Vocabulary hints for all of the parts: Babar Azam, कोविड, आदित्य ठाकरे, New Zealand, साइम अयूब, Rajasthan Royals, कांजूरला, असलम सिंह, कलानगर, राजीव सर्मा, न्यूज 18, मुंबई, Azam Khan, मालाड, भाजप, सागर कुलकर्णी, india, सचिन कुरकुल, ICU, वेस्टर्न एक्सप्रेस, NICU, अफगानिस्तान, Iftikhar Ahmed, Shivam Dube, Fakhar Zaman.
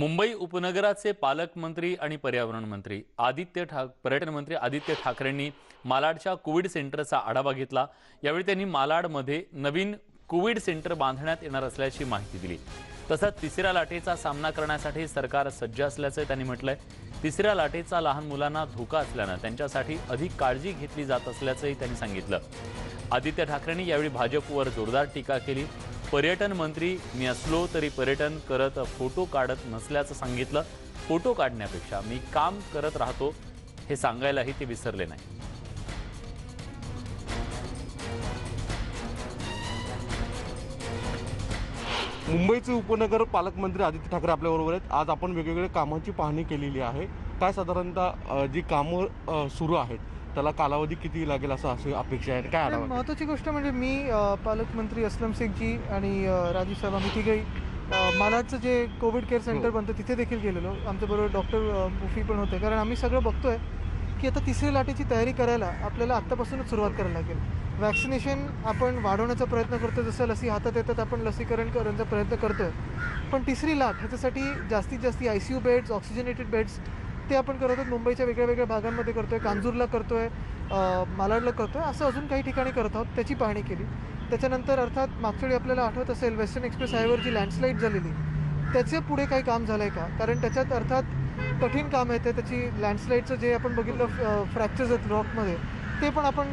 मुंबई उपनगराचे पालकमंत्री आणि पर्यावरण मंत्री पर्यटन मंत्री आदित्य ठाकरेंनी मालाडच्या कोविड सेंटरचा आढावा घेतला। यावेळी त्यांनी मालाडमध्ये नवीन कोविड सेंटर बांधण्यात येणार असल्याची माहिती दिली। तसंच तिसऱ्या लाटेचा सामना करण्यासाठी सरकार सज्ज असल्याचे त्यांनी म्हटलंय। तिसऱ्या लाटेचा लहान मुलांना धोका असल्याने त्यांच्यासाठी अधिक काळजी घेतली जात असल्याचेही त्यांनी सांगितलं। आदित्य ठाकरेंनी यावेळी भाजपवर जोरदार टीका केली। पर्यटन मंत्री मी असलो तरी पर्यटन करत फोटो काढत नसल्याचं सांगितलं। फोटो काढण्यापेक्षा मी काम करत राहतो हे सांगायलाही ते विसरले नाही। मुंबईचे उपनगर पालकमंत्री आदित्य ठाकरे आपल्याबरोबर आहेत। आज आपण वेगवेगळे कामांची पाहणी केलेली आहे। काय साधारणतः जी कामं सुरू आहेत त्याला कालावधी किती लागेल असं अपेक्षा आहे? काय महत्त्वाची गोष्ट म्हणजे मी पालकमंत्री असलम सिंह जी आणि राजीव सर्मा मी तिघेही मालाडचं जे कोविड केअर सेंटर बनतं तिथे देखील गेलेलो। आमच्याबरोबर डॉक्टर मुफी पण होते। कारण आम्ही सगळं बघतोय की आता तिसरी लाटेची तयारी करायला आपल्याला आत्तापासूनच सुरुवात करायला लागेल। वैक्सीनेशन आपण वाढवण्याचा प्रयत्न करतो। जसं लसी हातात येतात आपण लसीकरण करण्याचा प्रयत्न करतो। पण तिसरी लाट ह्याच्यासाठी जास्तीत जास्त ICU बेड्स ऑक्सिजनेटेड बेड्स ते आपण करत आहोत। मुंबईच्या वेगवेगळ्या भागांमध्ये करतोय। कांजूरला करतोय, मालाडला करतोय, असं अजून काही ठिकाणी करत आहोत। त्याची पाहणी केली। त्याच्यानंतर अर्थात मागच्या वेळी आपल्याला आठवत असेल वेस्टर्न एक्सप्रेस हायवेवर जी लँडस्लाईड झालेली त्याचे पुढे काही काम झालं आहे का? कारण त्याच्यात अर्थात कठीण काम आहे त्याची लँडस्लाईडचं जे आपण बघितलं फ्रॅक्चर्स आहेत रॉकमध्ये ते पण आपण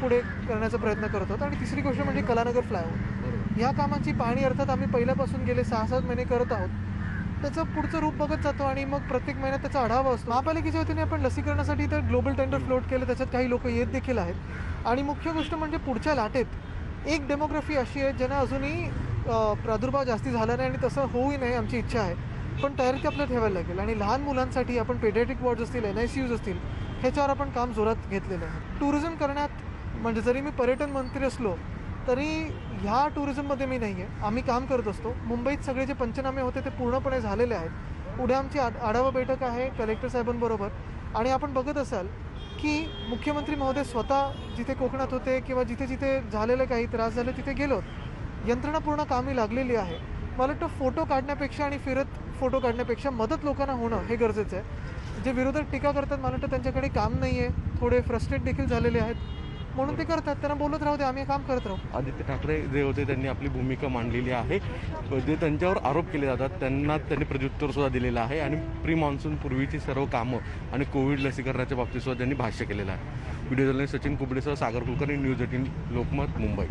पुढे करण्याचा प्रयत्न करत आहोत। आणि तिसरी गोष्ट म्हणजे कलानगर फ्लायओव्हर ह्या कामांची पाहणी अर्थात आम्ही पहिल्यापासून गेले 6-7 महिने करत आहोत। त्याचं पुढचं रूप बघत जातो आणि मग प्रत्येक महिन्यात त्याचा आढावा असतो। महापालिकेच्या वतीने आपण लसीकरणासाठी तर ग्लोबल टेंडर फ्लोट केलं। त्याच्यात काही लोक येत देखील आहेत। आणि मुख्य गोष्ट म्हणजे पुढच्या लाटेत एक डेमोग्राफी अशी आहे ज्यांना अजूनही प्रादुर्भाव जास्ती झाला नाही आणि तसं होऊही नाही आमची इच्छा आहे। पण तयारी ती आपल्याला ठेवायला लागेल। आणि लहान मुलांसाठी आपण पेडियाट्रिक वॉर्ड्स असतील, NICUज असतील ह्याच्यावर आपण काम जोरात घेतलेलं आहे। टुरिझम करण्यात म्हणजे जरी मी पर्यटन मंत्री असलो तरी ह्या टुरिझममध्ये मी नाही आहे। आम्ही काम करत असतो। मुंबईत सगळे जे पंचनामे होते ते पूर्णपणे झालेले आहेत। उद्या आमची आढावा बैठक आहे कलेक्टर साहेबांबरोबर। आणि आपण बघत असाल की मुख्यमंत्री महोदय स्वतः जिथे कोकणात होते किंवा जिथे जिथे झालेले काही त्रास झाले तिथे गेलो। यंत्रणा पूर्ण कामी लागलेली आहे। मला वाटतं फोटो काढण्यापेक्षा आणि फिरत फोटो काढण्यापेक्षा मदत लोकांना होणं हे गरजेचं आहे। जे विरोधक टीका करतात मला वाटतं त्यांच्याकडे काम नाही आहे। थोडे फ्रस्ट्रेट देखील झालेले आहेत म्हणून ते करतात। त्यांना बोलत राहू दे, आम्ही काम करत राहू। आदित्य ठाकरे जे होते त्यांनी आपली भूमिका मांडलेली आहे। जे त्यांच्यावर आरोप केले जातात त्यांना त्यांनी प्रत्युत्तर सुद्धा दिलेलं आहे। आणि प्री मान्सून पूर्वीची सर्व कामं आणि कोविड लसीकरणाच्या बाबतीत सुद्धा त्यांनी भाष्य केलेलं आहे। Video journalist सचिन कुरकुल, सागर कुलकर्णी, न्यूज 18 Lokmat, मुंबई।